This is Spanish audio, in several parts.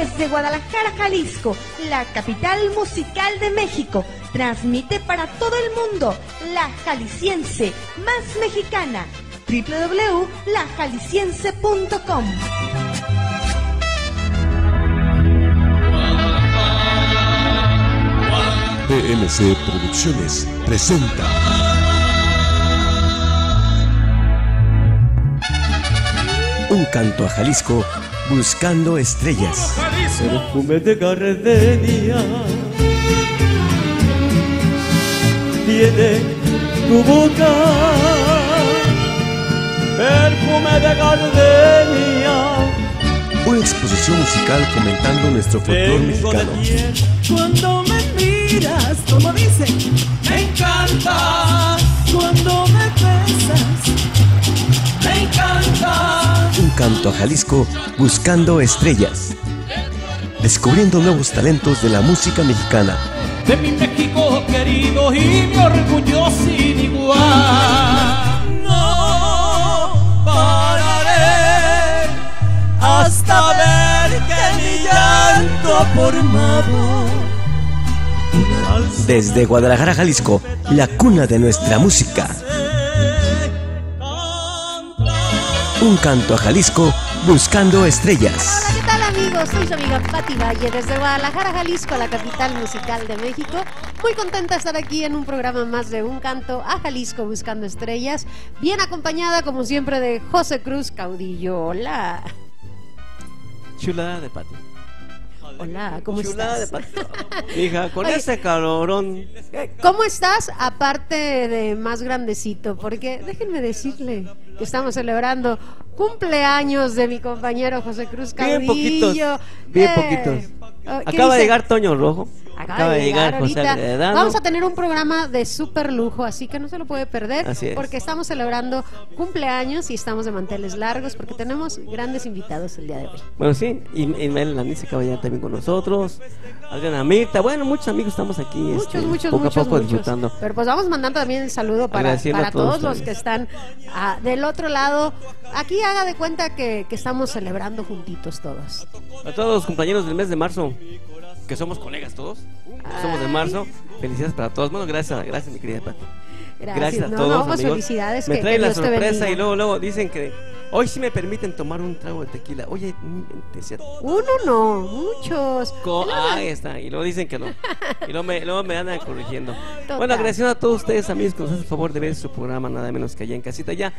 desde Guadalajara, Jalisco, la capital musical de México. Transmite para todo el mundo La Jalisciense, más mexicana. www.lajalisciense.com. TMC Producciones presenta Un Canto a Jalisco, buscando estrellas. Perfume de gardenia tiene tu boca, perfume de gardenia. Una exposición musical comentando nuestro folclor mexicano. Cuando me miras, como dice, me encantas. Cuando me besas, me encantas. Un Canto a Jalisco, buscando estrellas. Descubriendo nuevos talentos de la música mexicana. De mi México querido y mi orgullo sin igual. No pararé hasta ver que mi llanto ha formado. Desde Guadalajara, Jalisco, la cuna de nuestra música. Un Canto a Jalisco, buscando estrellas. Hola, ¿qué tal, amigos? Soy su amiga Pati Valle, desde Guadalajara, Jalisco, la capital musical de México. Muy contenta de estar aquí en un programa más de Un Canto a Jalisco, buscando estrellas. Bien acompañada, como siempre, de José Cruz Caudillo. Hola. Chulada de Pati. Hola, ¿cómo estás? Hija, con este calorón. ¿Cómo estás? Aparte de más grandecito, porque déjenme decirle que estamos celebrando cumpleaños de mi compañero José Cruz Caudillo. Bien poquitos. Acaba de llegar Toño Rojo. Acaba de llegar José Agredano. Vamos a tener un programa de súper lujo, así que no se lo puede perder, porque estamos celebrando cumpleaños y estamos de manteles largos porque tenemos grandes invitados el día de hoy. Bueno, sí, y Melanice Caballero también con nosotros, Adriana Mirta, bueno, muchos amigos estamos aquí. Muchos, poco a poco. Disfrutando. Pero pues vamos mandando también el saludo para todos los que están del otro lado. Aquí haga de cuenta que estamos celebrando juntitos todos. A todos los compañeros del mes de marzo, que somos colegas todos, somos de marzo. Felicidades para todos. Bueno, gracias mi querida Pati. Gracias a todos, amigos. Felicidades. Me trae la sorpresa y luego dicen que hoy sí me permiten tomar un trago de tequila. Oye, uno no, muchos. Ahí está, y luego dicen que no. Y luego me andan corrigiendo. Total. Bueno, agradeciendo a todos ustedes, amigos, que nos hacen el favor de ver su programa, nada menos que allá en casita. Ya,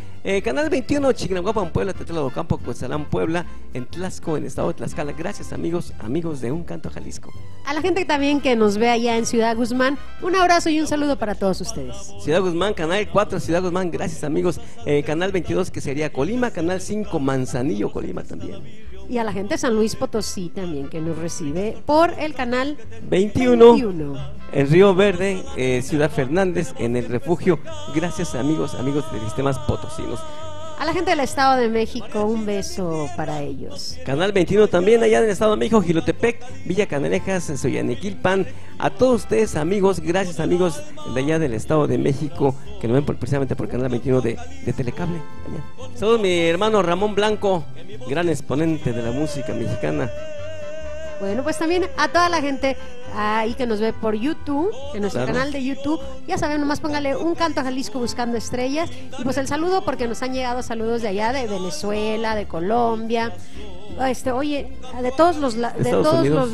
Canal 21, Chignahuapan, Puebla, Tetela del Campo, Cuetzalán, Puebla, en Tlaxco, en el estado de Tlaxcala. Gracias, amigos de Un Canto a Jalisco. A la gente también que nos ve allá en Ciudad Guzmán, un abrazo y un saludo para todos ustedes. Ciudad Guzmán, Canal 4, Ciudad Guzmán, gracias, amigos. Canal 22, que sería Colima, Canal 5, Manzanillo, Colima también. Y a la gente de San Luis Potosí también, que nos recibe por el Canal 21. En Río Verde, Ciudad Fernández, en el refugio. Gracias, amigos de Sistemas Potosinos. A la gente del Estado de México, un beso para ellos. Canal 21 también, allá del Estado de México, Jilotepec, Villa Canalejas, Soyaniquilpan. A todos ustedes, amigos, gracias, amigos de allá del Estado de México, que nos ven precisamente por Canal 21 de Telecable. Allá. Saludos mi hermano Ramón Blanco, gran exponente de la música mexicana. Bueno, pues también a toda la gente ahí que nos ve por YouTube, en nuestro canal de YouTube. Ya saben, nomás póngale Un Canto a Jalisco, buscando estrellas. Y pues el saludo, porque nos han llegado saludos de allá, de Venezuela, de Colombia, oye, de todos los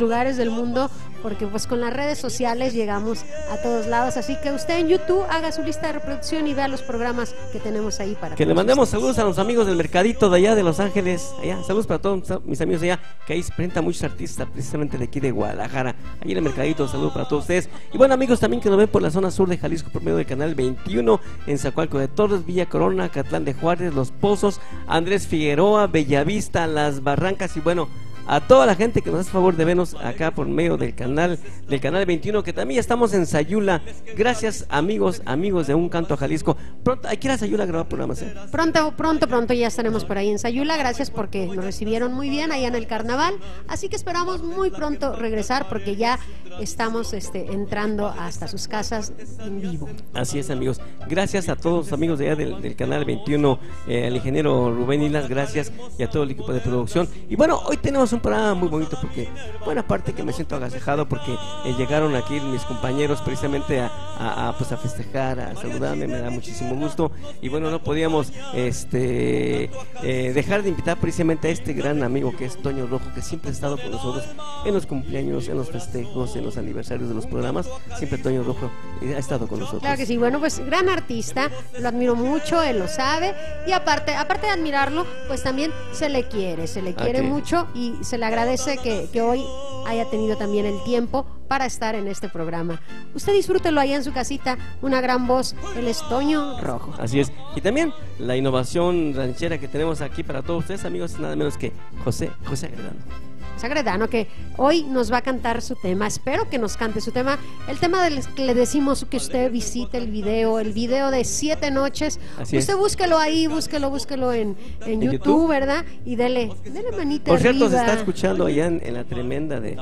lugares del mundo, porque pues con las redes sociales llegamos a todos lados. Así que usted en YouTube haga su lista de reproducción y vea los programas que tenemos ahí para que le mandemos saludos a los amigos del mercadito de allá de Los Ángeles. Allá, saludos para todos mis amigos allá, que ahí se presentan muchos artistas precisamente de aquí de Guadalajara. Allí en el mercadito, saludos para todos ustedes. Y bueno, amigos también que nos ven por la zona sur de Jalisco por medio del Canal 21, en Zacualco de Torres, Villa Corona, Catlán de Juárez, Los Pozos, Andrés Figueroa, Bellavista, Las Barrancas y bueno, a toda la gente que nos hace favor de vernos acá por medio del canal 21, que también estamos en Sayula. Gracias, amigos de Un Canto a Jalisco. Pronto, hay que ir a Sayula a grabar programas. Pronto ya estaremos por ahí en Sayula. Gracias porque nos recibieron muy bien allá en el carnaval. Así que esperamos muy pronto regresar porque ya estamos entrando hasta sus casas en vivo. Así es, amigos. Gracias a todos los amigos de allá del Canal 21, al ingeniero Rubén Islas, gracias, y a todo el equipo de producción. Y bueno, hoy tenemos un programa muy bonito, porque buena parte que me siento agasajado, porque llegaron aquí mis compañeros precisamente pues a festejar, a saludarme, me da muchísimo gusto. Y bueno, no podíamos dejar de invitar precisamente a este gran amigo que es Toño Rojo, que siempre ha estado con nosotros en los cumpleaños, en los festejos, en los aniversarios de los programas. Siempre Toño Rojo ha estado con nosotros. Claro que sí, bueno, pues gran artista, lo admiro mucho, él lo sabe, y aparte de admirarlo, pues también se le quiere mucho, y se le agradece que hoy haya tenido también el tiempo para estar en este programa. Usted disfrútelo allá en su casita, una gran voz, el Toño Rojo. Así es, y también la innovación ranchera que tenemos aquí para todos ustedes, amigos, es nada menos que José Agredano. José Agredano, que hoy nos va a cantar su tema, espero que nos cante su tema, el tema del que le decimos que usted visite el video de Siete Noches. Así usted es. Búsquelo ahí, búsquelo en YouTube, ¿verdad? Y dele manita arriba. Por cierto, se está escuchando allá en la tremenda de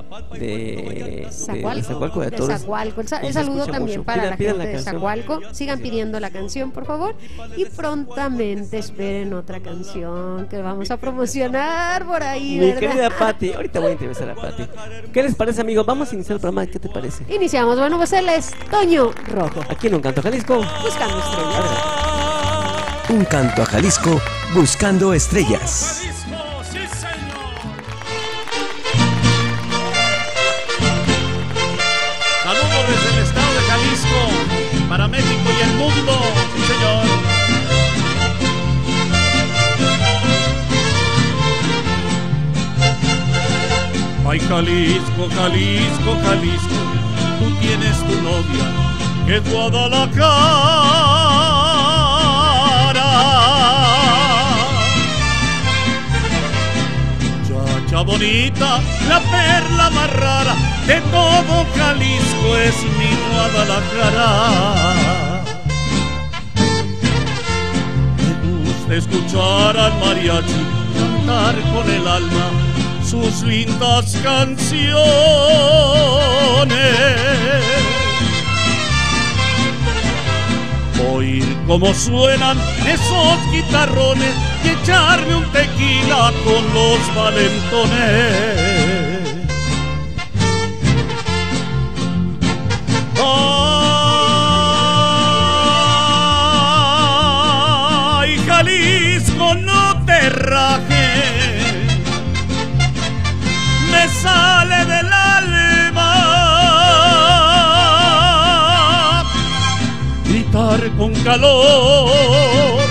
Zacualco de Torres. El saludo también mucho para la gente de Zacualco. Sigan pidiendo la canción, por favor, y prontamente esperen otra canción que vamos a promocionar por ahí, ¿verdad? Mi querida Pati, ahorita voy a entrevistar a Pati. ¿Qué les parece, amigos? Vamos a iniciar el programa, ¿qué te parece? Iniciamos, bueno, pues él es Toño Rojo. Aquí en Un Canto a Jalisco, buscando estrellas. Un Canto a Jalisco, buscando estrellas. Saludos desde el estado de Jalisco, para México y el mundo, sí señor. Ay Jalisco, Jalisco, Jalisco, tú tienes tu novia, que es Guadalajara. Chacha bonita, la perla más rara, de todo Jalisco es mi Guadalajara. Me gusta escuchar al mariachi cantar con el alma sus lindas canciones, oír cómo suenan esos guitarrones y echarme un tequila con los valentones. Ay, Jalisco, no te rajes, sale del alma gritar con calor,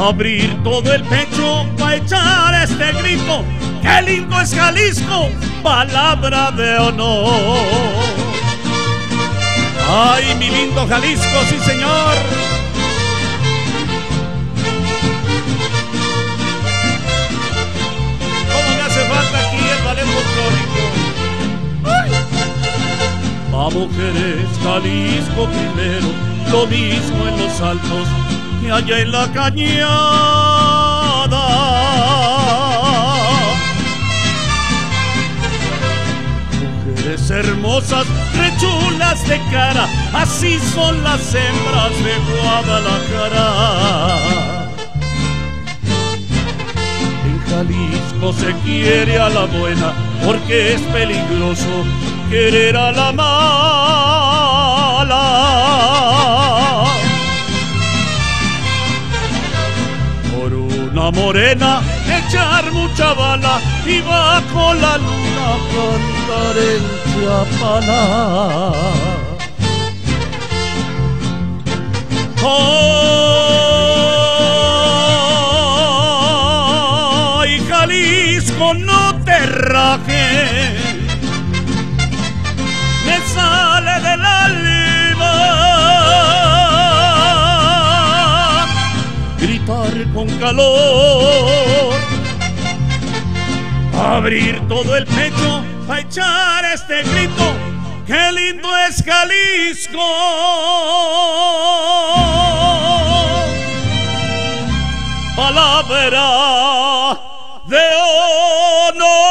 abrir todo el pecho pa' echar este grito. ¡Qué lindo es Jalisco! Palabra de honor. ¡Ay, mi lindo Jalisco! ¡Sí, señor! A mujeres Jalisco primero, lo mismo en los altos que allá en la cañada. Mujeres hermosas, rechulas de cara, así son las hembras de Guadalajara. En Jalisco se quiere a la buena, porque es peligroso querer a la mala. Por una morena echar mucha bala y bajo la luna cantar en Chiapana. ¡Ay, Jalisco, no te rajes! Sale del alma gritar con calor, abrir todo el pecho a echar este grito. ¡Qué lindo es Jalisco! Palabra de honor.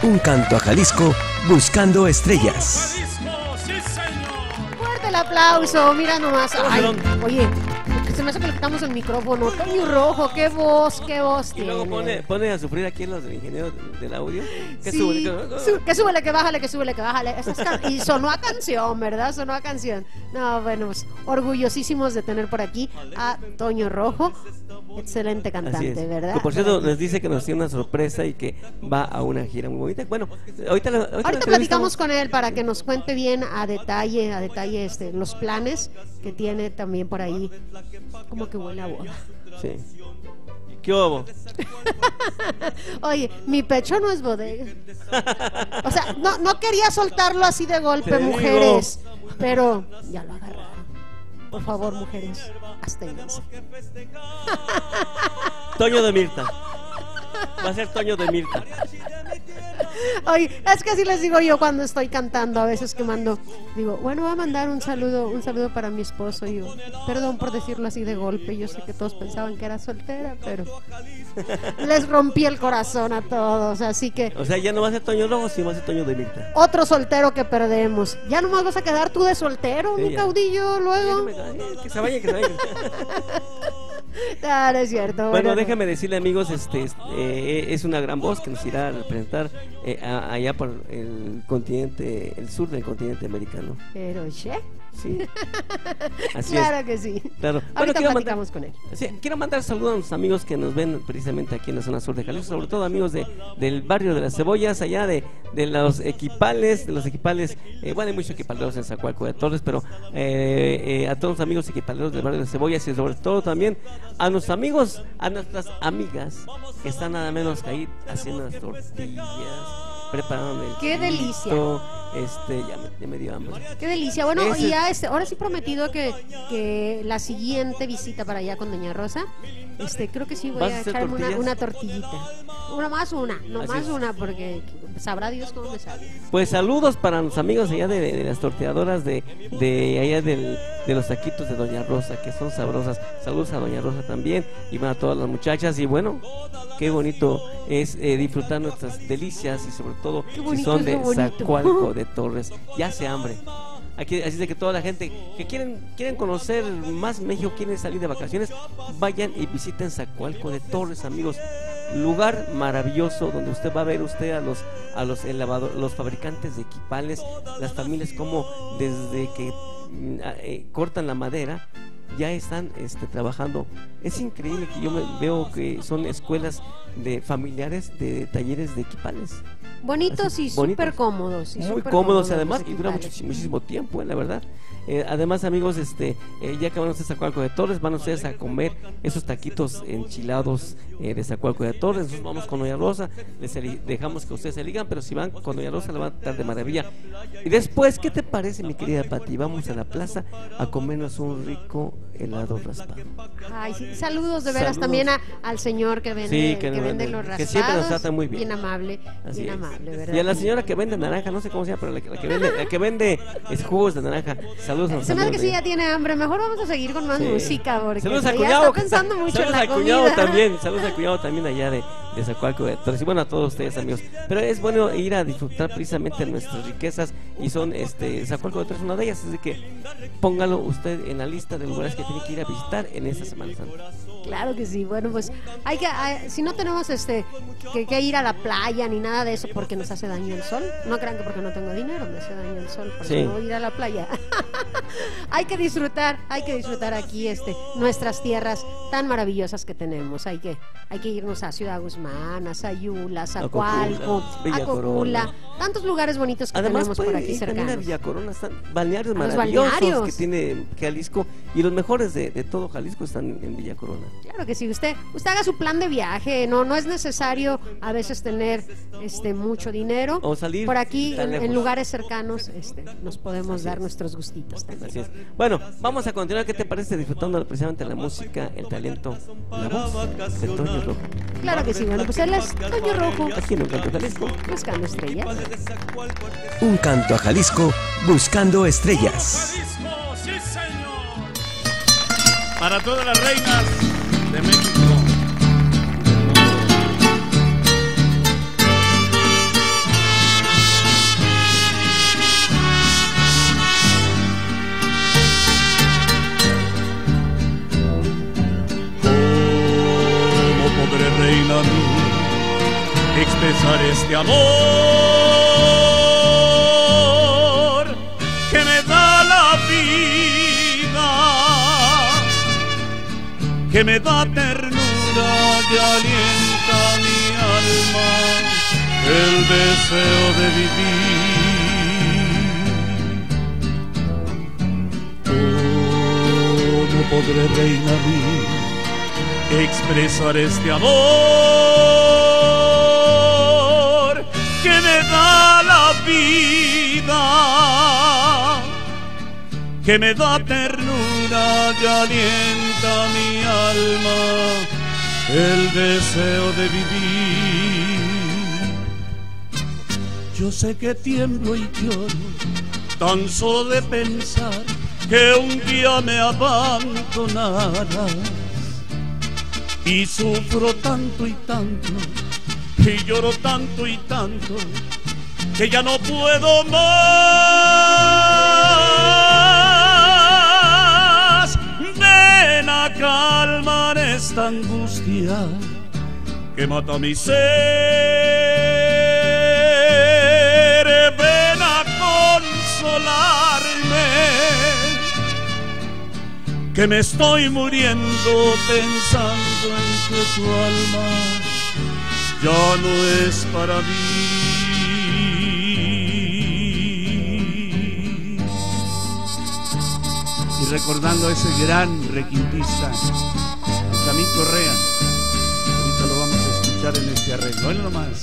Un Canto a Jalisco, buscando estrellas. Fuerte el aplauso, mira nomás. Ay, oye, se me hace que le quitamos el micrófono. Toño Rojo, qué voz tiene. Y luego pone a sufrir aquí los ingenieros del audio. Que sí, súbele, que bájale, Y sonó a canción, ¿verdad? Sonó a canción. No, bueno, pues, orgullosísimos de tener por aquí a Toño Rojo. Excelente cantante, ¿verdad? Que por cierto, les dice que nos tiene una sorpresa y que va a una gira muy bonita. Bueno, ahorita platicamos con él para que nos cuente bien a detalle los planes que tiene también por ahí. Como que huele a boda. Sí. ¿Qué hubo? Oye, mi pecho no es bodega. O sea, no quería soltarlo así de golpe, mujeres. Pero ya lo agarraron. Por favor, mujeres, absténganse. Toño de Mirta. Va a ser Toño de Mirta. Oye, es que así les digo yo cuando estoy cantando, a veces que mando, digo, bueno, voy a mandar un saludo para mi esposo. Y yo, perdón por decirlo así de golpe, yo sé que todos pensaban que era soltera, pero les rompí el corazón a todos, así que... O sea, ya no va a ser Toño Rojo, sí va a ser Toño de Mirta. Otro soltero que perdemos. Ya nomás vas a quedar tú de soltero, sí, mi caudillo, luego. Que se vaya, que se vaya. No, no es cierto. Bueno, déjame decirle, amigos, es una gran voz que nos irá a representar allá por el continente, el sur del continente americano. Pero che. Sí. Así claro es. Que sí. Claro. Bueno, platicamos con él. Sí, quiero mandar saludos a los amigos que nos ven precisamente aquí en la zona sur de Jalisco, sobre todo amigos del barrio de las Cebollas, allá de los equipales, bueno, hay muchos equipaleros en Zacualco de Torres, pero a todos los amigos equipaleros del barrio de las Cebollas y sobre todo también a nuestros amigos, a nuestras amigas que están nada menos que ahí haciendo las tortillas, preparando el ¡qué delicia! Ya me dio hambre. ¡Qué delicia! Bueno, y ya ahora sí prometido que la siguiente visita para allá con Doña Rosa, creo que sí voy a echarme una tortillita. Una más, porque sabrá Dios cómo me sabe. Pues saludos para los amigos allá de las torteadoras de allá de los taquitos de Doña Rosa, que son sabrosas. Saludos a Doña Rosa también y para todas las muchachas. Y bueno, qué bonito es disfrutar nuestras delicias y sobre todo si son de Zacualco de Torres. Ya se hambre. Aquí, así de que toda la gente que quieren conocer más México, quieren salir de vacaciones, vayan y visiten Zacualco de Torres, amigos. Lugar maravilloso donde usted va a ver a los fabricantes de equipales, las familias como desde que cortan la madera ya están trabajando. Es increíble que yo veo que son escuelas de familiares de talleres de equipales. Bonitos y súper cómodos. Muy cómodos además, y dura muchísimo tiempo, la verdad. Además, amigos, ya que van ustedes a Zacualco de Torres, van ustedes a comer esos taquitos enchilados de Zacualco de Torres. Nosotros vamos con Doña Rosa, dejamos que ustedes elijan, pero si van con Doña Rosa, la van a tratar de maravilla. Y después, ¿qué te parece, mi querida Pati? Vamos a la plaza a comernos un rico helado raspado. Ay, sí, saludos de veras también al señor que vende, sí, que vende los raspados. Que siempre nos trata muy bien. Bien amable, así bien amable, ¿verdad? Y a la señora que vende naranja, no sé cómo se llama, pero la que vende es jugos de naranja. Saludos a los amigos. Se me hace que sí ya tiene hambre, mejor vamos a seguir con más música porque saludos a cuñado, está pensando mucho saludos en la comida. También, saludos a cuñado también allá de Zacualco de Torres. Y bueno, a todos ustedes, amigos. Pero es bueno ir a disfrutar precisamente nuestras riquezas y son Zacualco de Torres una de ellas, así que póngalo usted en la lista de lugares que tiene que ir a visitar en esta Semana Santa. Claro que sí. Bueno, pues si no tenemos que ir a la playa ni nada de eso porque nos hace daño el sol. No crean que porque no tengo dinero me hace daño el sol, porque no voy a ir a la playa. Hay que disfrutar aquí nuestras tierras tan maravillosas que tenemos. Hay que irnos a Ciudad Guzmán, a Sayula, a Zacualco, a Cocula, tantos lugares bonitos que además tenemos por aquí cercanos. A Villa Corona, están balnearios maravillosos que tiene Jalisco y los mejores de todo Jalisco están en Villa Corona. Claro que sí, usted haga su plan de viaje, no es necesario a veces tener mucho dinero o salir por aquí en lugares cercanos, nos podemos dar nuestros gustitos también. Así es. Bueno, vamos a continuar, ¿qué te parece? Disfrutando precisamente la música, el talento, la voz de Toño Rojo. Claro que sí, bueno, pues él es Toño Rojo. Aquí en Un Canto a Jalisco, buscando estrellas. Un Canto a Jalisco, buscando estrellas. ¡Sí, señor! Para todas las reinas de México. pesares de amor que me da la vida, que me da ternura, que alienta mi alma, el deseo de vivir. ¿Cómo podré, reina mía, expresar este amor que me da la vida, que me da ternura, que alienta mi alma, el deseo de vivir? Yo sé que tiemblo y lloro tan solo de pensar que un día me abandonarás, y sufro tanto y tanto, y lloro tanto y tanto, que ya no puedo más. Ven a calmar esta angustia que mata mi ser, ven a consolarme, que me estoy muriendo pensando en que tu alma ya no es para mí. Y recordando a ese gran requintista, Sammy Correa, ahorita lo vamos a escuchar en este arreglo. Oye nomás.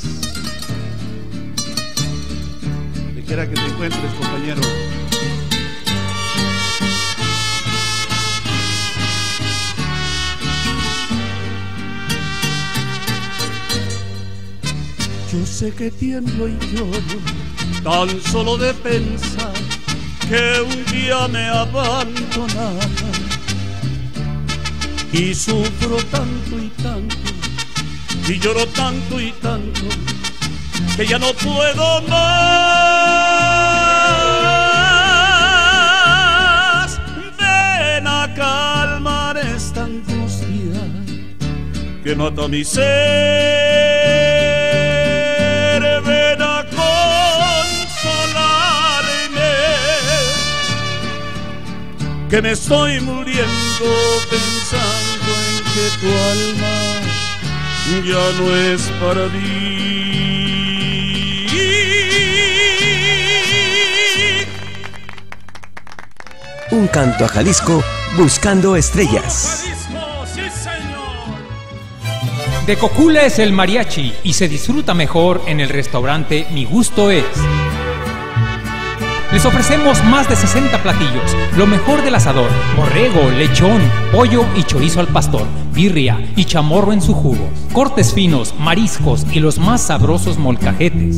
Donde quiera que te encuentres, compañero. Yo sé que tiemblo y lloro tan solo de pensar que un día me abandonarás, y sufro tanto y tanto, y lloro tanto y tanto, que ya no puedo más. Ven a calmar esta angustia que mata mi ser, que me estoy muriendo pensando en que tu alma ya no es para mí. Un canto a Jalisco, buscando estrellas. Jalisco, sí señor. De Cocula es el mariachi y se disfruta mejor en el restaurante Mi Gusto Es. Les ofrecemos más de 60 platillos, lo mejor del asador, borrego, lechón, pollo y chorizo al pastor, birria y chamorro en su jugo, cortes finos, mariscos y los más sabrosos molcajetes.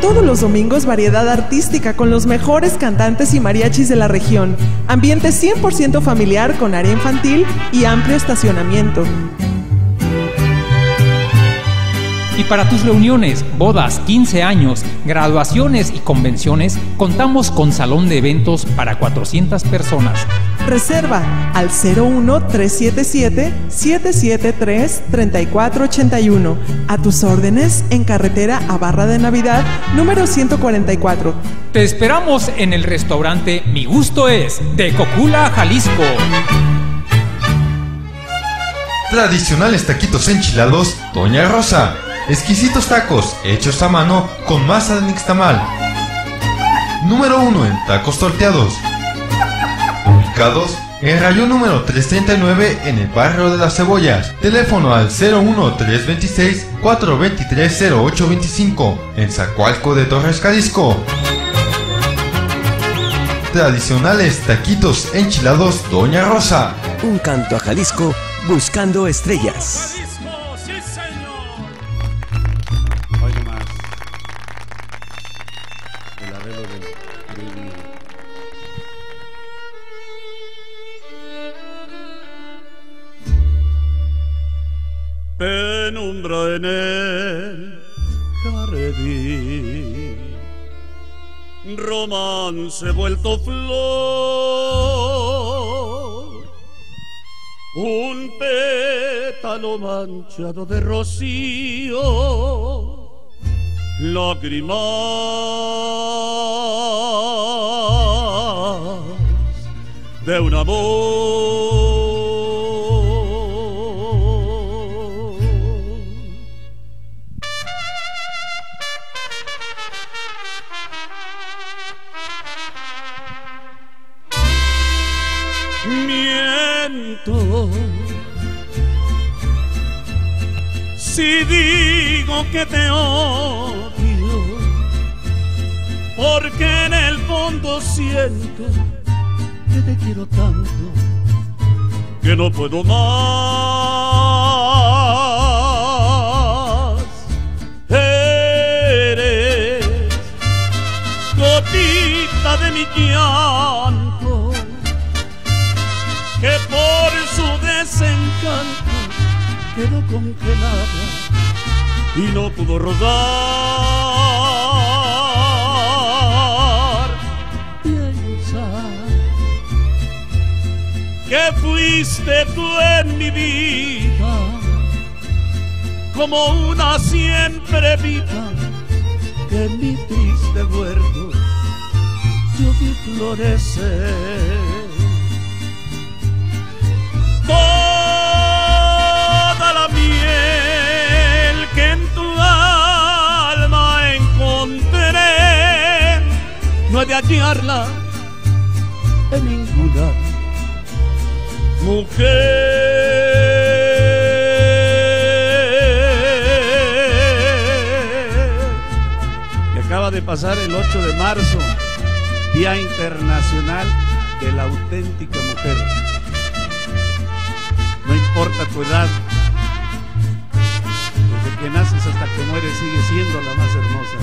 Todos los domingos variedad artística con los mejores cantantes y mariachis de la región, ambiente 100% familiar con área infantil y amplio estacionamiento. Y para tus reuniones, bodas, 15 años, graduaciones y convenciones, contamos con salón de eventos para 400 personas. Reserva al 01377-773-3481. A tus órdenes en carretera a Barra de Navidad, número 144. Te esperamos en el restaurante Mi Gusto Es, de Cocula, Jalisco. Tradicionales taquitos enchilados, Doña Rosa. Exquisitos tacos hechos a mano con masa de nixtamal. Número 1 en tacos torteados. Ubicados en rayón número 339 en el barrio de Las Cebollas. Teléfono al 01326-423-0825 en Zacualco de Torres, Jalisco. Tradicionales taquitos enchilados Doña Rosa. Un canto a Jalisco, buscando estrellas. Penumbra en el jardín, romance vuelto flor, un pétalo manchado de rocío, lágrimas de un amor. Si digo que te odio, porque en el fondo siento que te quiero tanto que no puedo más. Eres gotita de mi llanto, que por su desencanto quedó congelada y no pudo rodar. Piensa que fuiste tú en mi vida, como una siempre viva, que en mi triste huerto yo vi florecer. Toda la miel que en tu alma encontré, no he de hallarla en ninguna mujer. Que acaba de pasar el 8 de marzo, Día Internacional de la Auténtica Mujer. No importa tu edad, desde que naces hasta que mueres sigue siendo la más hermosa.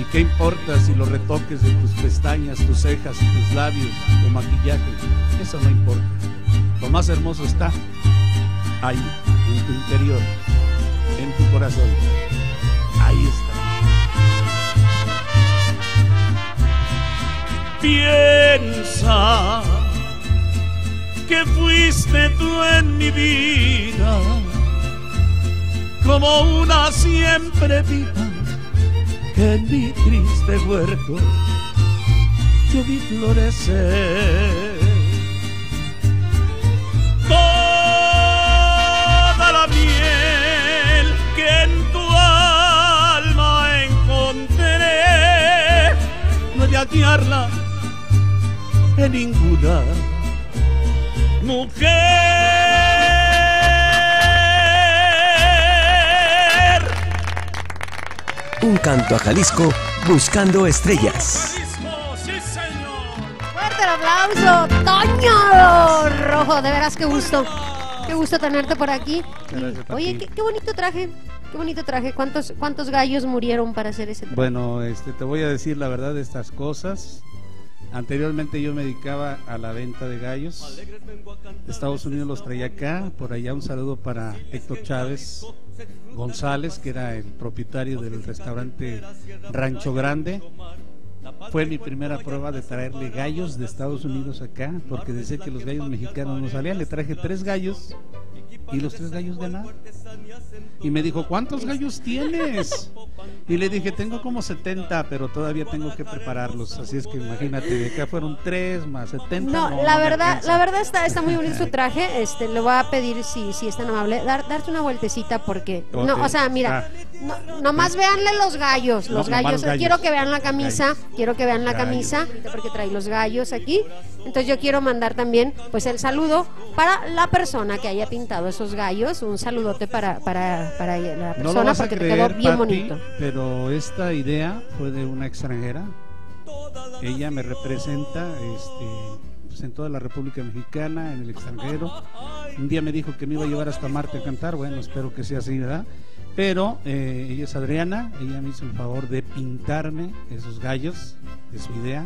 ¿Y qué importa si lo retoques de tus pestañas, tus cejas, tus labios, tu maquillaje? Eso no importa. Lo más hermoso está ahí, en tu interior, en tu corazón. Ahí está. Piensa que fuiste tú en mi vida, como una siempre viva, que en mi triste huerto yo vi florecer. Toda la miel que en tu alma encontré, no he de hallarla en ninguna mujer. Un canto a Jalisco, buscando estrellas. Jalisco, sí señor. Fuerte el aplauso, Toño Rojo. De veras, qué gusto. Qué gusto tenerte por aquí. Gracias, oye, qué bonito traje. Qué bonito traje. ¿Cuántos gallos murieron para hacer ese traje? Bueno, te voy a decir la verdad de estas cosas. Anteriormente yo me dedicaba a la venta de gallos. Estados Unidos los traía acá. Por allá un saludo para Héctor Chávez González, que era el propietario del restaurante Rancho Grande. Fue mi primera prueba de traerle gallos de Estados Unidos acá, porque decía que los gallos mexicanos no salían. Le traje 3 gallos y los 3 gallos ganaron. Y me dijo, ¿cuántos gallos tienes? Y le dije, tengo como 70, pero todavía tengo que prepararlos. Así es que imagínate, de acá fueron 3 más 70. No, la verdad está muy bonito su traje. Le voy a pedir, si es tan amable, darte una vueltecita, porque okay. No, o sea, mira, no, nomás véanle los gallos. Los gallos, quiero que vean la camisa. Gallos. Quiero que vean la camisa, porque trae los gallos aquí. Entonces yo quiero mandar también, pues, el saludo para la persona que haya pintado esos gallos. Un saludote para la persona, no porque creer, te quedó bien, Pati, bonito. Pero esta idea fue de una extranjera. Ella me representa pues en toda la República Mexicana, en el extranjero. Un día me dijo que me iba a llevar hasta Marte a cantar. Bueno, espero que sea así, ¿verdad? Pero ella es Adriana, ella me hizo el favor de pintarme esos gallos, de su idea,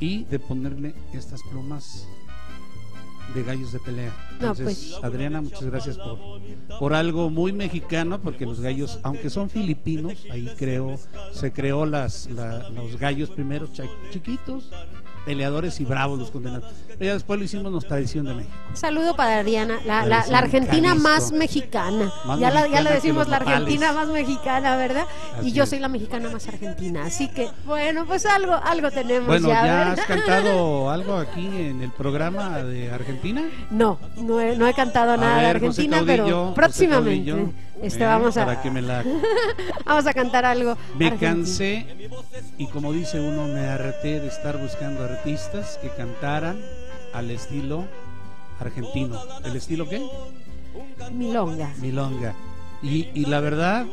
y de ponerle estas plumas de gallos de pelea. Entonces, no, pues, Adriana, muchas gracias por algo muy mexicano, porque los gallos, aunque son filipinos, ahí se creó los gallos primero chiquitos, peleadores y bravos los condenados. Pero ya después lo hicimos nuestra edición de México. Saludo para Adriana, la Argentina más mexicana. Ya le decimos la Argentina más mexicana, ¿verdad? Así y yo soy la mexicana más argentina. Así que, bueno, pues algo tenemos. Bueno, ¿ya has cantado algo aquí en el programa de Argentina? No he cantado nada de Argentina, Caudillo, pero próximamente. Vamos a... Para que me la... vamos a cantar algo. Me cansé, y como dice uno, me harté de estar buscando artistas que cantaran al estilo argentino. ¿El estilo qué? Milonga. Milonga. Y la verdad,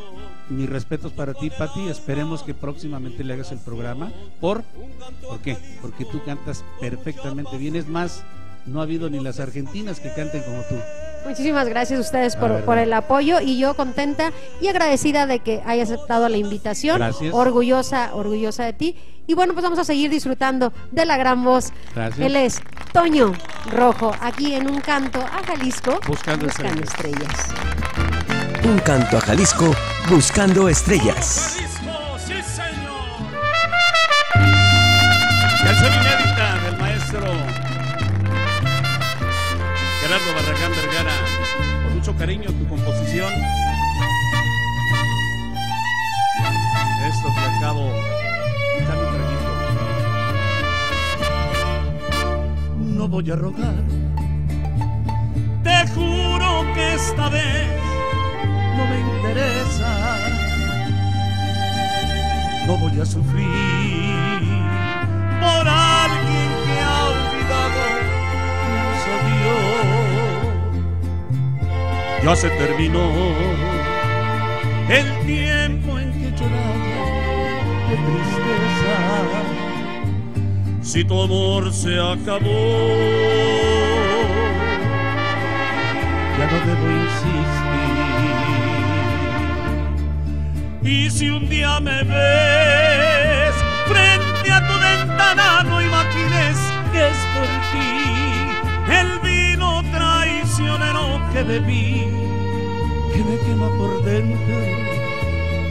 mis respetos para ti, Pati. Esperemos que próximamente le hagas el programa. ¿Por qué? Porque tú cantas perfectamente bien. Es más, no ha habido ni las argentinas que canten como tú. Muchísimas gracias a ustedes por el apoyo, y yo contenta y agradecida de que haya aceptado la invitación. Gracias. Orgullosa de ti. Y bueno, pues vamos a seguir disfrutando de la gran voz. Gracias. Él es Toño Rojo, aquí en Un Canto a Jalisco, buscando estrellas. Un Canto a Jalisco, buscando estrellas. ¡Jalisco, sí señor! Canción inédita del maestro Gerardo Barragán Vergara, con mucho cariño tu composición. Esto que acabo echando un traguito. No voy a rogar, te juro que esta vez no me interesa. No voy a sufrir por alguien que ha olvidado. Ya se terminó el tiempo en que lloraba de tristeza. Si tu amor se acabó, ya no debo insistir. Y si un día me ves frente a tu ventana, no imagines que es por ti. El vino traicionero que bebí, que me quema por dentro,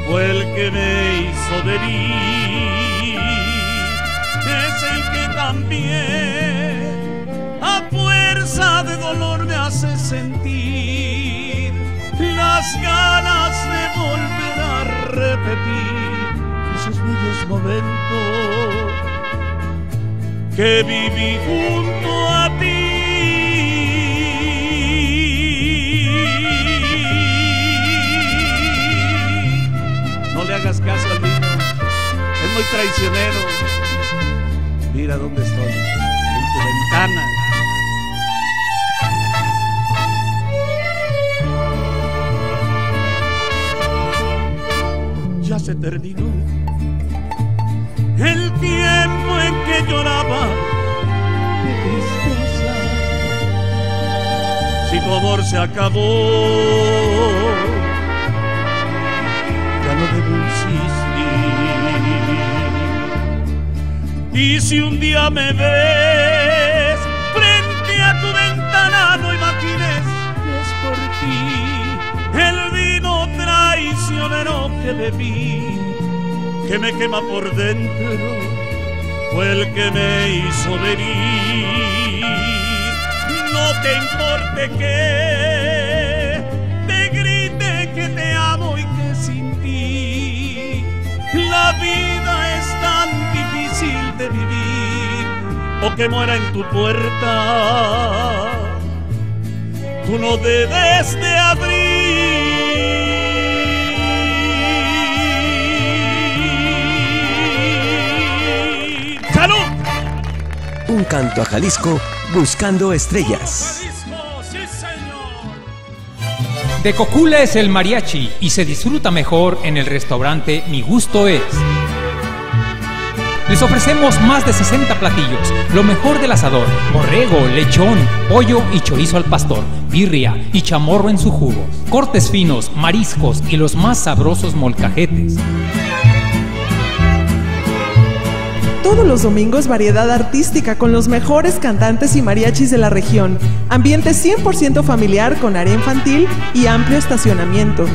fue el que me hizo venir. Es el que también a fuerza de dolor me hace sentir las ganas de volver a repetir esos bellos momentos que viví junto a ti. Hagas caso al vino, es muy traicionero. Mira dónde estoy, en tu ventana. Ya se terminó el tiempo en que lloraba de tristeza. Si tu amor se acabó, no debo insistir. Y si un día me ves frente a tu ventana, no imagines que es por ti el vino traicionero que bebí, que me quema por dentro, fue el que me hizo venir. No te importe que te grite que te amo y que sin ti la vida es tan difícil de vivir, o que muera en tu puerta, tú no debes de abrir. ¡Salud! Un Canto a Jalisco, buscando estrellas. De Cocula es el mariachi y se disfruta mejor en el restaurante Mi Gusto Es. Les ofrecemos más de 60 platillos, lo mejor del asador, borrego, lechón, pollo y chorizo al pastor, birria y chamorro en su jugo, cortes finos, mariscos y los más sabrosos molcajetes. Todos los domingos variedad artística con los mejores cantantes y mariachis de la región. Ambiente 100% familiar con área infantil y amplio estacionamiento.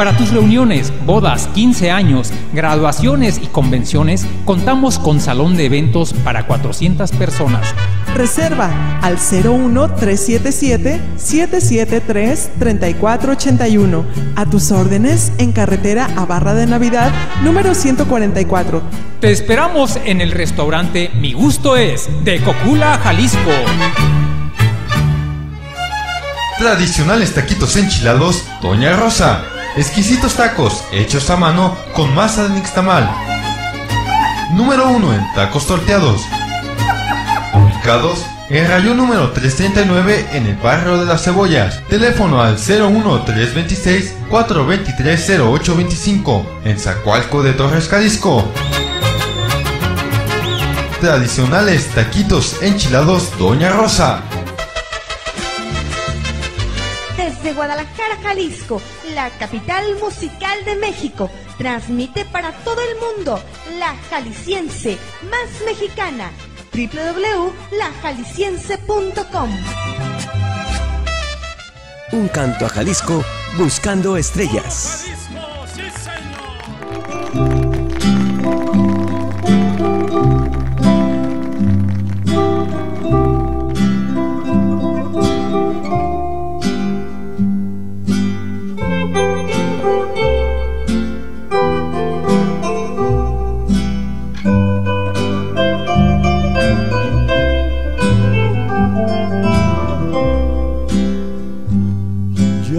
Para tus reuniones, bodas, 15 años, graduaciones y convenciones, contamos con salón de eventos para 400 personas. Reserva al 01377-773-3481. A tus órdenes en carretera a Barra de Navidad, número 144. Te esperamos en el restaurante Mi Gusto Es, de Cocula, Jalisco. Tradicionales taquitos enchilados Doña Rosa. Exquisitos tacos hechos a mano con masa de nixtamal. Número 1 en tacos torteados. Ubicados en rayón número 339 en el barrio de Las Cebollas. Teléfono al 01326-423-0825 en Zacualco de Torres, Jalisco. Tradicionales taquitos enchilados Doña Rosa. Desde Guadalajara, Jalisco, la capital musical de México, transmite para todo el mundo La Jalisciense, más mexicana, www.lajalisciense.com. Un canto a Jalisco, buscando estrellas.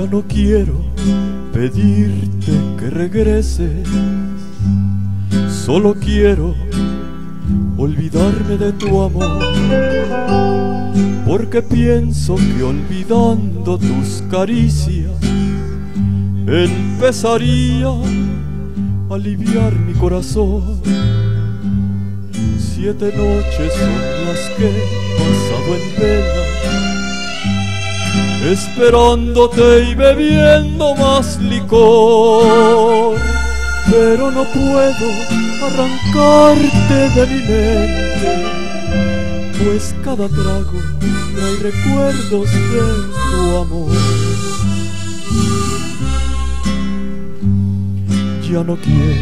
No quiero pedirte que regreses, solo quiero olvidarme de tu amor, porque pienso que olvidando tus caricias empezaría a aliviar mi corazón. Siete noches son las que he pasado en vela, esperándote y bebiendo más licor, pero no puedo arrancarte de mi mente, pues cada trago trae recuerdos de tu amor. Ya no quiero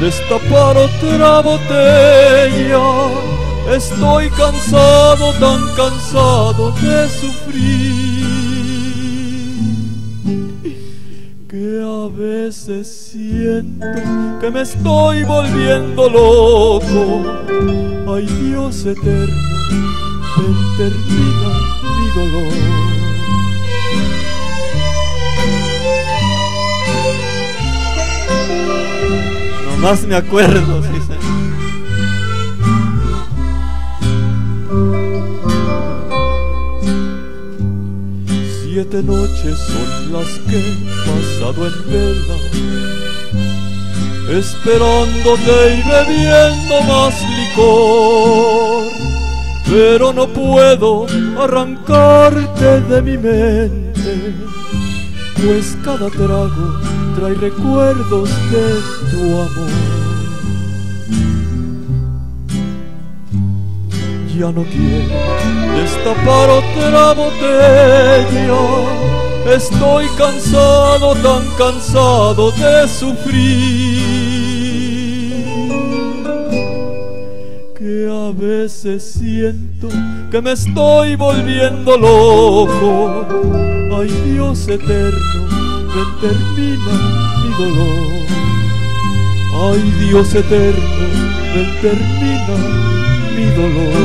destapar otra botella, estoy cansado, tan cansado de sufrir, que a veces siento que me estoy volviendo loco. Ay, Dios eterno, ven, termina mi dolor. Nomás me acuerdo, sí, señor. Siete noches son las que he pasado en vela, esperándote y bebiendo más licor, pero no puedo arrancarte de mi mente, pues cada trago trae recuerdos de tu amor. Ya no quiero destapar otra botella, estoy cansado, tan cansado de sufrir, que a veces siento que me estoy volviendo loco. Ay, Dios eterno, ven, termina mi dolor. Ay, Dios eterno, ven, termina mi dolor.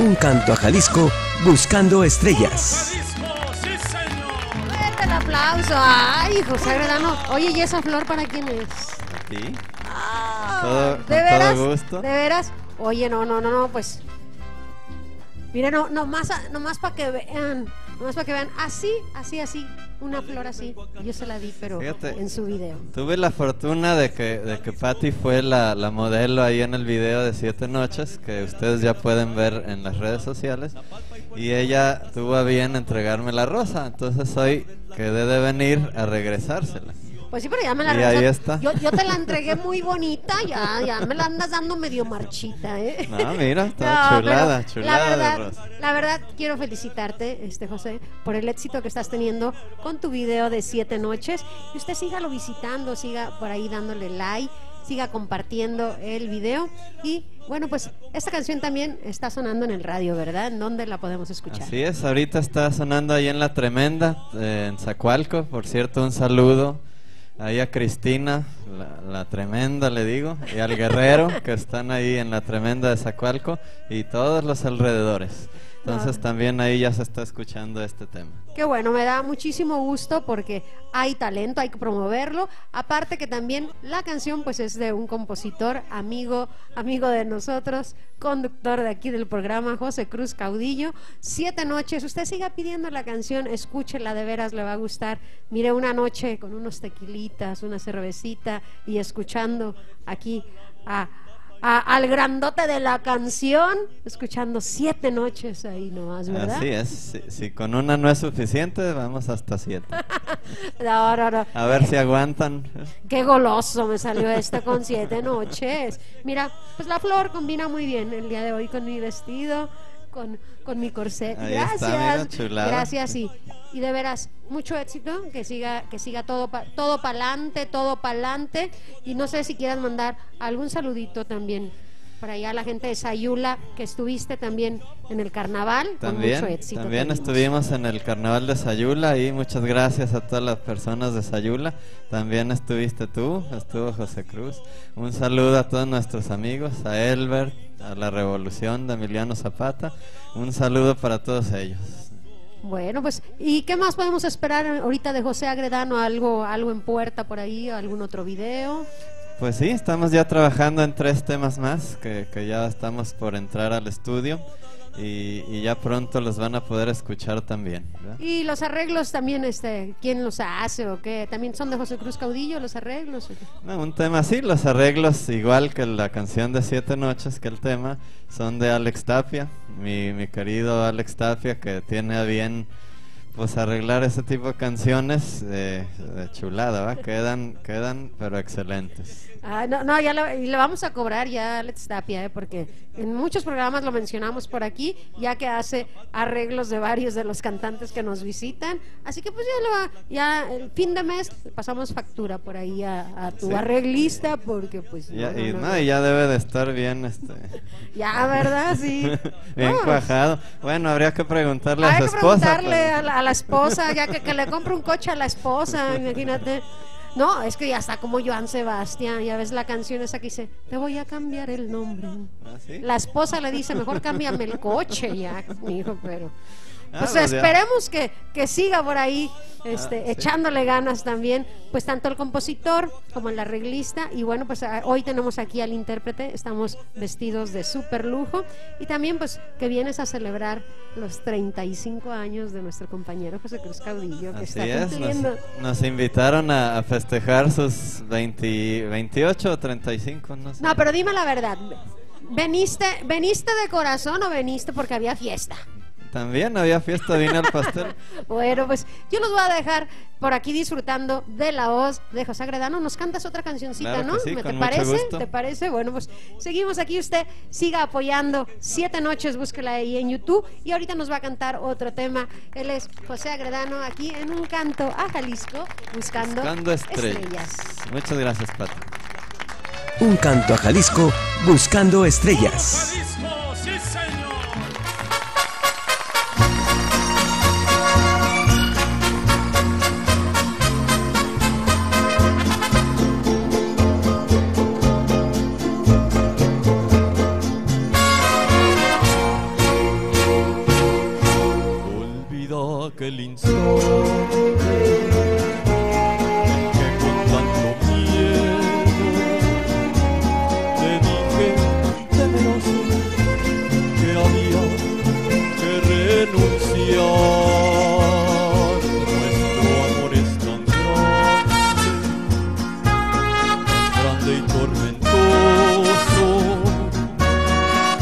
Un canto a Jalisco, buscando estrellas. Fuerte el aplauso. Ay, José Agredano. Oye, ¿y esa flor para quién es? ¿A ti? Ah, ¿de veras? ¿De veras? Oye, no, pues. Mira, nomás para que vean. Nomás para que vean. Así. Una flor así. Yo se la di, pero fíjate, en su video. Tuve la fortuna de que Pati fue la modelo ahí en el video de Siete Noches, que ustedes ya pueden ver en las redes sociales. Y ella tuvo a bien entregarme la rosa, entonces hoy quedé de venir a regresársela. Pues sí, pero ya me la regresaste. Ahí está. Yo te la entregué muy bonita, ya me la andas dando medio marchita, ¿eh? No, mira, está chulada. La verdad, quiero felicitarte, José, por el éxito que estás teniendo con tu video de 7 noches. Y usted sígalo visitando, siga por ahí dándole like, siga compartiendo el video. Y bueno, pues esta canción también está sonando en el radio, ¿verdad? ¿En dónde la podemos escuchar? Así es, ahorita está sonando ahí en La Tremenda, en Zacualco. Por cierto, un saludo ahí a Cristina, la Tremenda, le digo, y al Guerrero, que están ahí en La Tremenda de Zacualco y todos los alrededores. Entonces también ahí ya se está escuchando este tema. Qué bueno, me da muchísimo gusto porque hay talento, hay que promoverlo. Aparte que también la canción pues es de un compositor, amigo de nosotros, conductor de aquí del programa, José Cruz Caudillo. 7 noches, usted siga pidiendo la canción, escúchela, de veras le va a gustar. Mire, una noche con unos tequilitas, una cervecita y escuchando aquí al grandote de la canción, escuchando 7 noches ahí nomás, ¿verdad? Así es, si con una no es suficiente, vamos hasta 7. No. A ver si aguantan. Qué goloso me salió con 7 noches. Mira, pues la flor combina muy bien el día de hoy con mi vestido, con mi corsé. Ahí gracias, está, mira, gracias y de veras mucho éxito, que siga todo pa'lante. Y no sé si quieras mandar algún saludito también para allá a la gente de Sayula, que estuviste también en el carnaval con mucho éxito. También estuvimos en el carnaval de Sayula y muchas gracias a todas las personas de Sayula. También estuviste tú, estuvo José Cruz. Un saludo a todos nuestros amigos, a Elbert, a la Revolución de Emiliano Zapata. Un saludo para todos ellos. Bueno, pues, ¿y qué más podemos esperar ahorita de José Agredano? ¿Algo en puerta por ahí? ¿Algún otro video? Pues sí, estamos ya trabajando en 3 temas más, que ya estamos por entrar al estudio y ya pronto los van a poder escuchar también, ¿verdad? Y los arreglos también, ¿quién los hace o qué? ¿También son de José Cruz Caudillo los arreglos? No, un tema así, los arreglos, igual que la canción de 7 noches, que el tema, son de Alex Tapia, mi querido Alex Tapia, que tiene a bien pues arreglar ese tipo de canciones de chulada, ¿va? Quedan pero excelentes. Ah, no, ya le vamos a cobrar ya a Alex Tapia, porque en muchos programas lo mencionamos por aquí, ya que hace arreglos de varios de los cantantes que nos visitan. Así que pues ya el fin de mes pasamos factura por ahí a tu arreglista, porque pues ya, ya debe de estar bien ya, ¿verdad? Sí. Bien cuajado. Bueno, habría que preguntarle a su esposa. A la esposa, ya que le compre un coche a la esposa, imagínate. No, es que ya está como Joan Sebastián, ya ves la canción esa que dice, te voy a cambiar el nombre. ¿Ah, sí? La esposa le dice, mejor cámbiame el coche ya, hijo, pero... Pues esperemos que siga por ahí echándole ganas también, pues tanto el compositor como el arreglista. Y bueno, pues hoy tenemos aquí al intérprete, estamos vestidos de súper lujo. Y también pues que vienes a celebrar los 35 años de nuestro compañero José Cruz Caudillo, que está cumpliendo. Nos invitaron a festejar sus 28 o 35, no sé. No, pero dime la verdad, ¿veniste de corazón o veniste porque había fiesta? También había fiesta, vino al pastel. Bueno, pues yo los voy a dejar por aquí disfrutando de la voz de José Agredano. Nos cantas otra cancioncita, claro, ¿no? Sí, ¿te parece? Gusto. ¿Te parece? Bueno, pues seguimos aquí. Usted siga apoyando 7 noches, búsquela ahí en YouTube. Y ahorita nos va a cantar otro tema. Él es José Agredano, aquí en Un Canto a Jalisco, buscando estrellas. Muchas gracias, Pati. Un Canto a Jalisco, buscando estrellas. Jalisco, sí, señor. El instante que con tanto miedo te dije temeroso que había que renunciar. Nuestro amor es tan grande y tormentoso,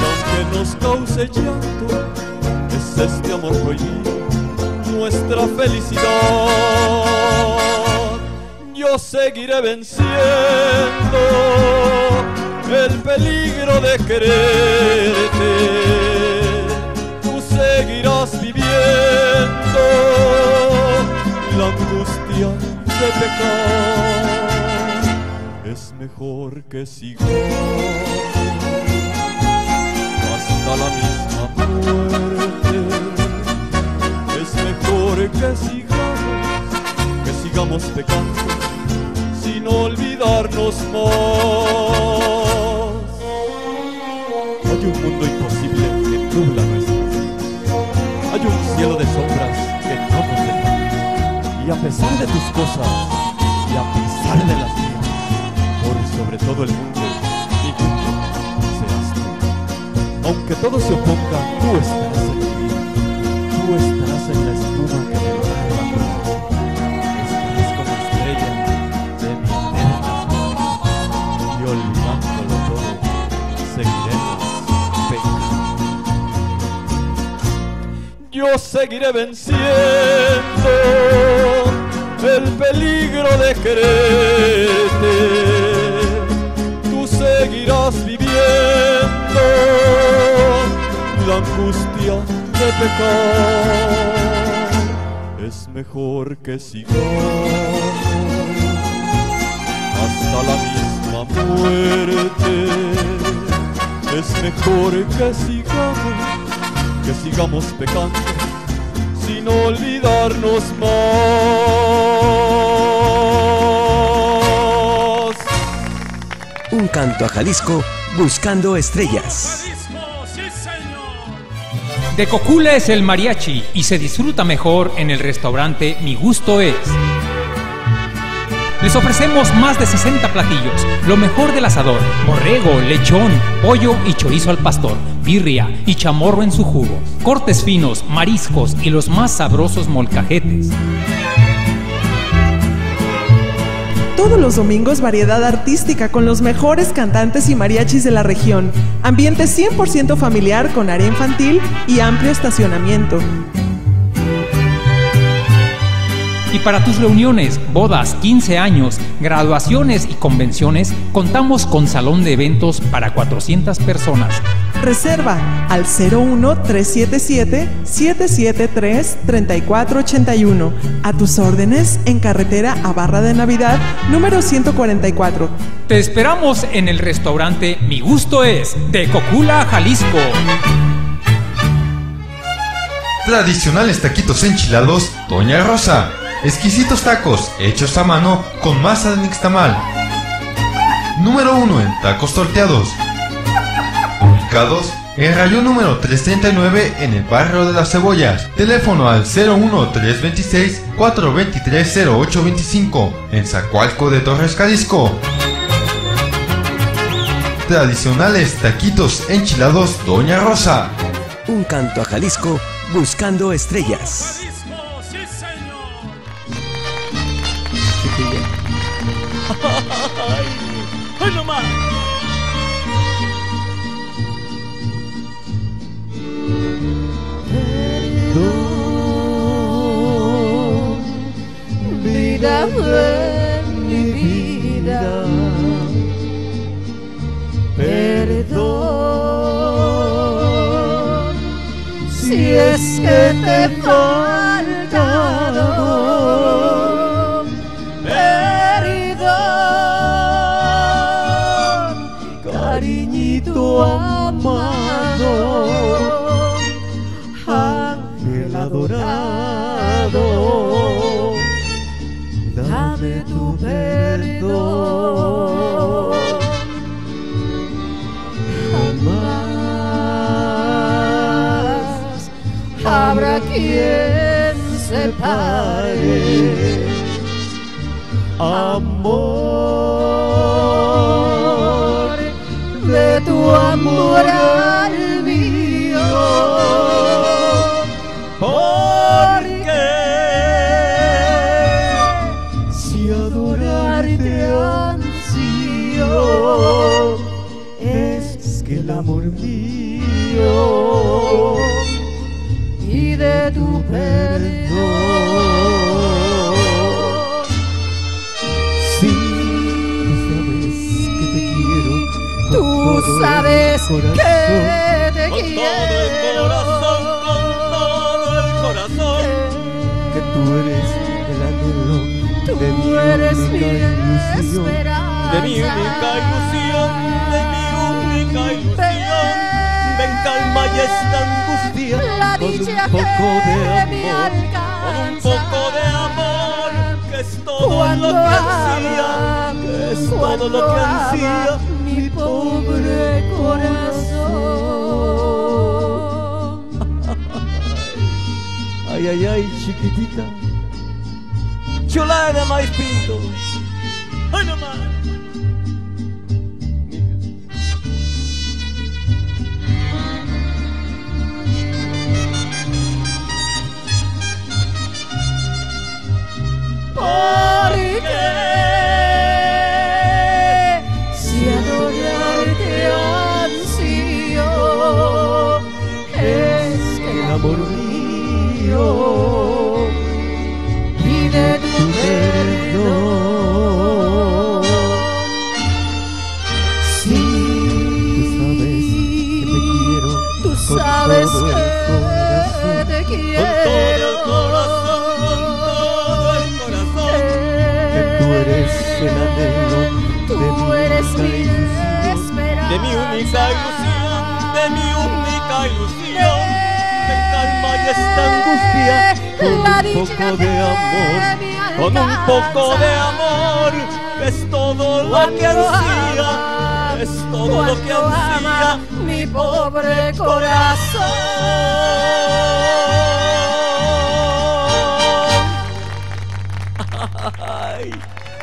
aunque nos cause llanto, es este amor prohibido nuestra felicidad. yo seguiré venciendo el peligro de quererte. Tú seguirás viviendo la angustia de pecar. Es mejor que sigamos hasta la misma muerte. Es mejor que sigamos pecando sin olvidarnos más. Hay un mundo imposible que nubla nuestras vidas. Hay un cielo de sombras que no nos dejan. Y a pesar de tus cosas y a pesar de las mías, por sobre todo el mundo, mi mundo serás tú. Aunque todo se oponga, tú estarás en mi vida. Tú estarás en la espuma que me lo da. Yo seguiré venciendo el peligro de quererte. Tú seguirás viviendo la angustia de pecar. Es mejor que sigamos hasta la misma muerte. Es mejor que sigamos pecando sin olvidarnos más. Un canto a Jalisco buscando estrellas. De Cocula es el mariachi y se disfruta mejor en el restaurante Mi Gusto Es. Les ofrecemos más de 60 platillos, lo mejor del asador, borrego, lechón, pollo y chorizo al pastor, birria y chamorro en su jugo, cortes finos, mariscos y los más sabrosos molcajetes. Todos los domingos variedad artística con los mejores cantantes y mariachis de la región. Ambiente 100% familiar con área infantil y amplio estacionamiento. Y para tus reuniones, bodas, 15 años, graduaciones y convenciones, contamos con salón de eventos para 400 personas. Reserva al 01377-773-3481. A tus órdenes en carretera a Barra de Navidad, número 144. Te esperamos en el restaurante Mi Gusto Es, de Cocula, Jalisco. Tradicionales taquitos enchilados, Doña Rosa. Exquisitos tacos, hechos a mano con masa de nixtamal. Número 1 en tacos torteados. Ubicados en rayón número 339 en el barrio de Las Cebollas. Teléfono al 01326-423-0825 en Zacualco de Torres, Jalisco. Tradicionales taquitos enchilados Doña Rosa. Un canto a Jalisco buscando estrellas. ¡Ay, no más! Perdón, vida de mi vida. Perdón, si es que te he faltado. Amado, ángel adorado, dame tu perdón. Jamás habrá quien separe amor de tu amor al mío, porque si adorarte ansío, es que el amor mío pide tu perdón. dices corazón, que te con quiero, con todo el corazón, que tú eres el anhelo, tú eres mi ilusión, de mi única ilusión, de mi única ilusión. Ven, calma y esta angustia, la dicha con un poco de amor, con un poco de amor, que es todo cuando lo que ansía, que es todo lo que ansía mi pobre corazón. Ay, ay, ay, chiquitita, chulana más pinto, ay nomás. Porque si adorarte ansío, es que el amor mío pide tu perdón. Si sí, tú sabes que te quiero, con todo el corazón. Tú eres mi esperanza, de mi única ilusión, de mi única ilusión. Ven, calma y esta angustia, con un poco de amor, con un poco de amor, es todo lo que ansía, es todo lo que ansía mi pobre corazón. Ay.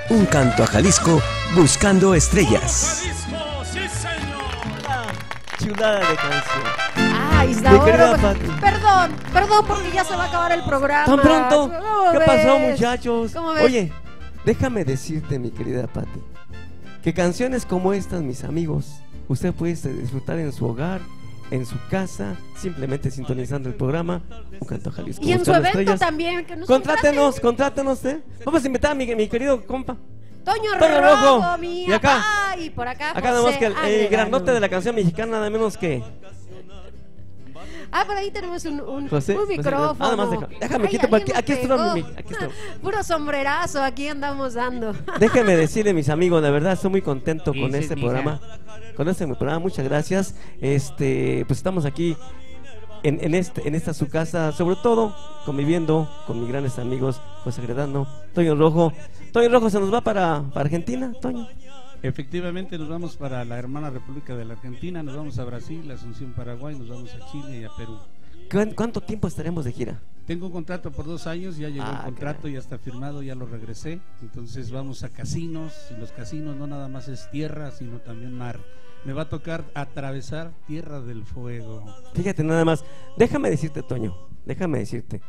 Un canto a Jalisco, buscando estrellas. Jalisco, sí señor. Chulada de canción. Ay, Isaura, perdón porque ya se va a acabar el programa. ¿Tan pronto? ¿Qué pasó, muchachos? Oye, déjame decirte, mi querida Pati, que canciones como estas, mis amigos, usted puede disfrutar en su hogar, en su casa, simplemente sintonizando el programa Un Canto a Jalisco. Y en su evento estrellas. También. Que nos contrátenos, ¿eh? Vamos a invitar a mi querido compa Toño Rojo. Y acá, y por acá, acá nada más que el grandote de la canción mexicana, nada menos que. Ah, por ahí tenemos un micrófono. José, nada más déjame, quito para aquí estoy. Puro sombrerazo, aquí andamos dando. Déjame decirle, mis amigos, de verdad estoy muy contento con este programa. Con este programa, muchas gracias. Pues estamos aquí en esta su casa, sobre todo conviviendo con mis grandes amigos José Agredano, Toño Rojo. Toño Rojo se nos va para Argentina, Toño. Efectivamente, nos vamos para la hermana República de la Argentina, nos vamos a Brasil, Asunción, Paraguay, nos vamos a Chile y a Perú. ¿Cuánto tiempo estaremos de gira? Tengo un contrato por 2 años, ya llegó el contrato, caray. Ya está firmado, ya lo regresé. Entonces vamos a casinos, y los casinos no nada más es tierra, sino también mar. Me va a tocar atravesar Tierra del Fuego. Fíjate nada más, déjame decirte, Toño, déjame decirte,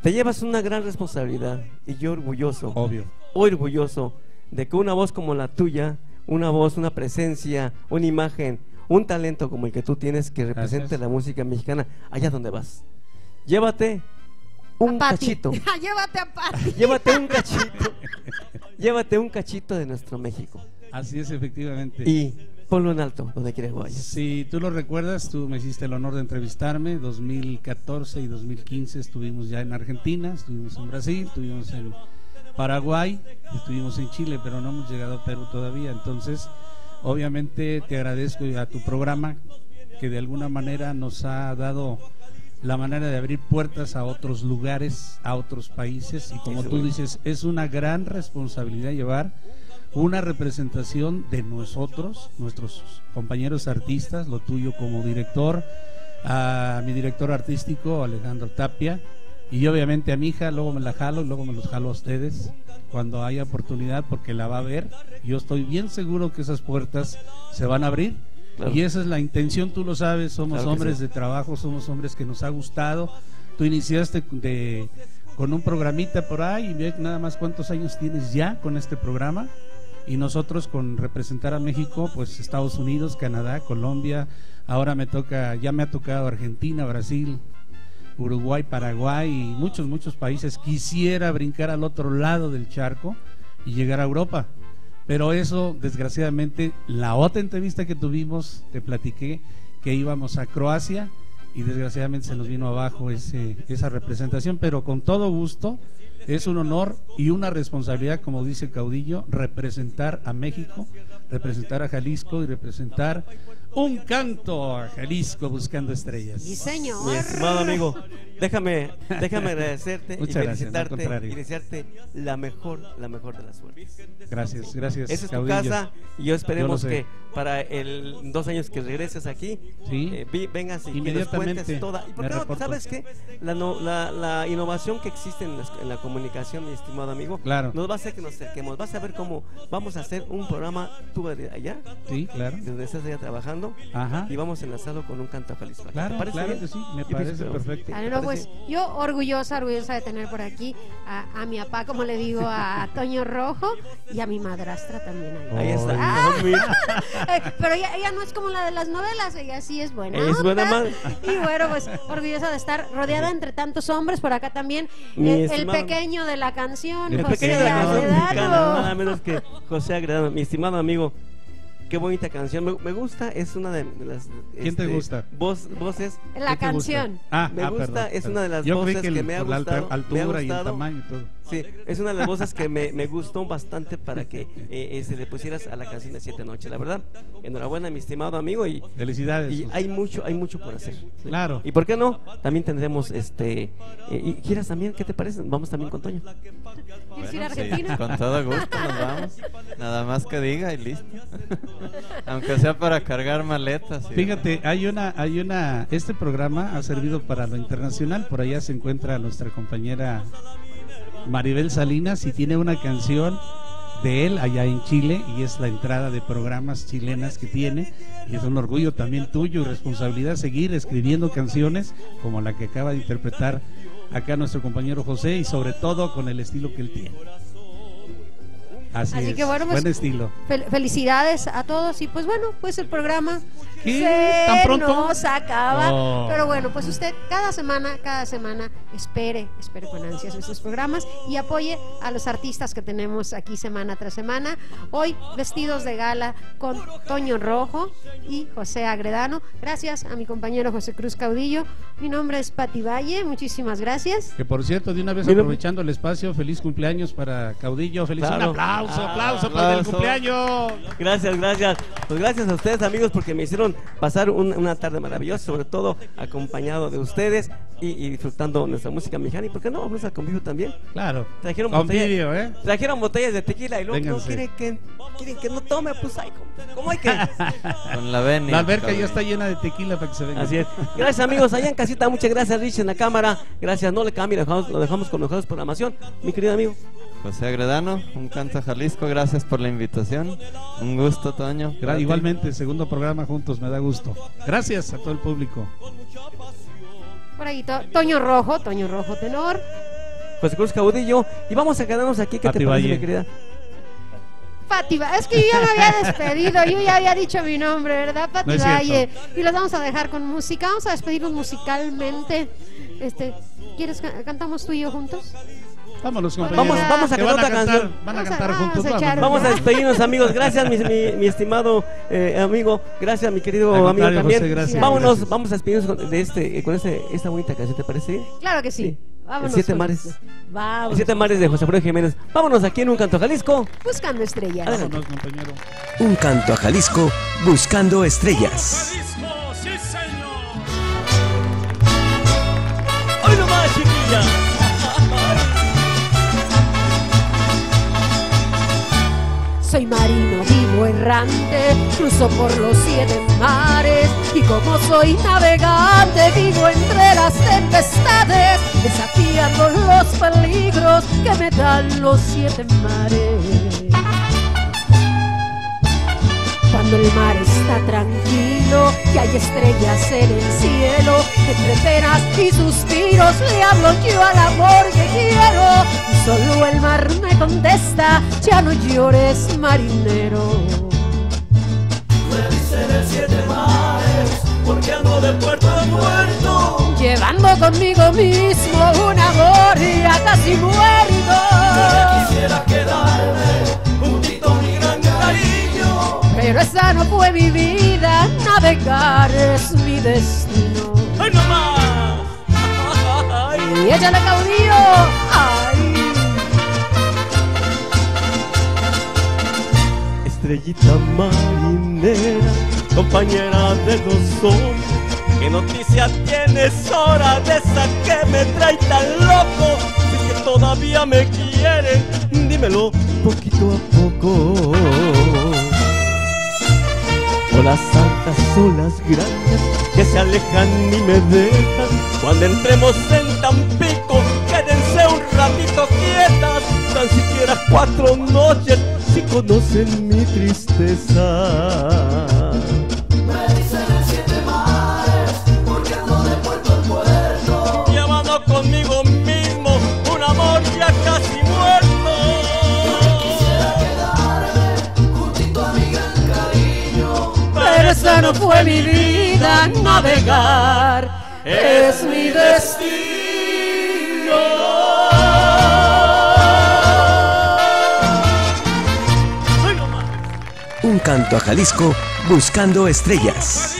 te llevas una gran responsabilidad y yo orgulloso. Obvio. Orgulloso de que una voz como la tuya, una voz, una presencia, una imagen, un talento como el que tú tienes que represente gracias. La música mexicana allá donde vas. Llévate un cachito. Llévate a Pati. Llévate un cachito. Llévate un cachito de nuestro México. Así es, efectivamente. Y ponlo en alto, donde quieres vayas. Si tú lo recuerdas, tú me hiciste el honor de entrevistarme. 2014 y 2015 estuvimos ya en Argentina, estuvimos en Brasil, estuvimos en Paraguay, estuvimos en Chile, pero no hemos llegado a Perú todavía. Entonces, obviamente te agradezco a tu programa, que de alguna manera nos ha dado la manera de abrir puertas a otros lugares, a otros países. Y como tú dices, es una gran responsabilidad llevar una representación de nosotros, nuestros compañeros artistas, lo tuyo como director, a mi director artístico Alejandro Tapia. Y obviamente a mi hija, luego me la jalo, luego me los jalo a ustedes cuando haya oportunidad, porque la va a ver. Yo estoy bien seguro que esas puertas se van a abrir. Claro. Y esa es la intención, tú lo sabes, somos claro hombres sí. de trabajo, somos hombres que nos ha gustado. Tú iniciaste con un programita por ahí, y ve nada más cuántos años tienes ya con este programa. Y nosotros con representar a México, pues Estados Unidos, Canadá, Colombia. Ahora ya me ha tocado Argentina, Brasil, Uruguay, Paraguay y muchos países. Quisiera brincar al otro lado del charco y llegar a Europa, Pero eso, desgraciadamente, la otra entrevista que tuvimos, te platiqué que íbamos a Croacia y desgraciadamente se nos vino abajo esa representación, pero con todo gusto, es un honor y una responsabilidad, como dice Caudillo, representar a México, representar a Jalisco y representar un canto a Jalisco buscando estrellas. Y señor. Mi estimado amigo, déjame agradecerte y felicitarte y desearte la mejor de las suertes. Gracias, gracias. Esa es tu casa y yo esperemos que para el 2 años que regreses aquí, sí, vengas y que nos cuentes toda. Y porque no, sabes que la innovación que existe en la comunicación, mi estimado amigo, claro, nos va a hacer que nos acerquemos. Vas a ver cómo vamos a hacer un programa tú allá, sí, claro, desde estás allá trabajando. Ajá. Y vamos enlazado con un canto a Jalisco. Claro, claro que sí, me parece perfecto. Bueno, pues yo orgullosa de tener por aquí a mi papá, como le digo, a Toño Rojo y a mi madrastra también. Ahí está. ¡Ah! Pero ella no es como la de las novelas, ella sí es buena. Es buena madre. Y bueno, pues orgullosa de estar rodeada entre tantos hombres por acá también. El pequeño de la canción, José Agredano. Nada menos que José Agredano, mi estimado amigo. Qué bonita canción, me gusta, es una de las... ¿Quién te gusta? Voces. La canción. Me gusta, es una de las voces que me ha gustado. Altura y el tamaño y todo. Sí, es una de las voces que me gustó bastante para que se le pusieras a la canción de Siete Noches, la verdad. Enhorabuena, mi estimado amigo. Y felicidades. Y hay mucho por hacer. ¿Sí? Claro. ¿Y por qué no? También tendremos y giras también, ¿qué te parece? Vamos también con Toño. ¿Quieres ir a Argentina? Sí, con todo gusto nos vamos. Nada más que diga y listo. Aunque sea para cargar maletas. Sí. Fíjate, este programa ha servido para lo internacional. Por allá se encuentra nuestra compañera Maribel Salinas y tiene una canción de él allá en Chile y es la entrada de programas chilenas que tiene, y es un orgullo también tuyo y responsabilidad seguir escribiendo canciones como la que acaba de interpretar acá nuestro compañero José, y sobre todo con el estilo que él tiene. Así que bueno, pues, buen estilo. Felicidades a todos. Y pues bueno, pues el programa ¿tan pronto? Nos acaba. Oh. Pero bueno, pues usted cada semana espere con ansias estos programas y apoye a los artistas que tenemos aquí semana tras semana. Hoy vestidos de gala con Toño Rojo y José Agredano. Gracias a mi compañero José Cruz Caudillo. Mi nombre es Pati Valle, muchísimas gracias. Que por cierto, de una vez aprovechando el espacio, feliz cumpleaños para Caudillo. Feliz cumpleaños. Claro. Aplauso para el cumpleaños. Gracias. Pues gracias a ustedes, amigos, porque me hicieron pasar una tarde maravillosa, sobre todo acompañado de ustedes y disfrutando nuestra música mexicana. ¿Y por qué no vamos al convivio también? Claro. Trajeron botellas de tequila y luego no quieren que no tome, pues ay, ¿cómo hay que? Con la venia. La alberca ya está llena de tequila para que se venga. Así es. Gracias, amigos, allá en casita, muchas gracias, Rich en la cámara. Gracias, no le cambie, lo dejamos con mejores programación. Mi querido amigo José Agredano, Un Canto a Jalisco, gracias por la invitación. Un gusto, Toño. Igualmente, segundo programa juntos, me da gusto. Gracias a todo el público. Por ahí, Toño Rojo, tenor. José Cruz Caudillo, y vamos a quedarnos aquí. ¿Qué te parece, mi querida? Pati Valle, es que yo ya me había despedido, yo ya había dicho mi nombre, ¿verdad? Pati Valle. Y los vamos a dejar con música, vamos a despedirnos musicalmente. ¿Quieres cantamos tú y yo juntos? Vámonos, compañeros. Vamos a cantar otra canción. Van a cantar juntos. Vamos a despedirnos, amigos. Gracias, mi estimado amigo. Gracias, mi querido amigo también. José, gracias. Vámonos, gracias. Vamos a despedirnos con esta bonita canción. ¿Te parece bien? Claro que sí. Sí. Vámonos. Siete mares de José Manuel Jiménez. Vámonos aquí en Un Canto a Jalisco. Buscando estrellas. Vámonos, compañero. Un Canto a Jalisco buscando estrellas. Jalisco, sí, señor. Hoy nomás, chiquilla. Soy marino, vivo errante, cruzo por los 7 mares. Y como soy navegante, vivo entre las tempestades, desafiando los peligros que me dan los 7 mares. Cuando el mar está tranquilo y hay estrellas en el cielo, entre penas y suspiros le hablo yo al amor que quiero. Y solo el mar me contesta, ya no llores, marinero. Me dicen el 7 mares, porque ando de puerto en puerto, llevando conmigo mismo un amor ya casi muerto. Yo quisiera quedarme, juntito mi gran pero esa no fue mi vida, navegar es mi destino. ¡Ay, mamá! ¡Y échale, Caudillo! ¡Ay! Estrellita marinera, compañera de los hombres, ¿qué noticia tienes ahora de esa que me trae tan loco? Si es que todavía me quieren, dímelo poquito a poco. Olas altas, olas grandes, que se alejan y me dejan. Cuando entremos en Tampico, quédense un ratito quietas, tan siquiera 4 noches, si conocen mi tristeza. Esa no fue mi vida, navegar es mi destino. Un canto a Jalisco buscando estrellas.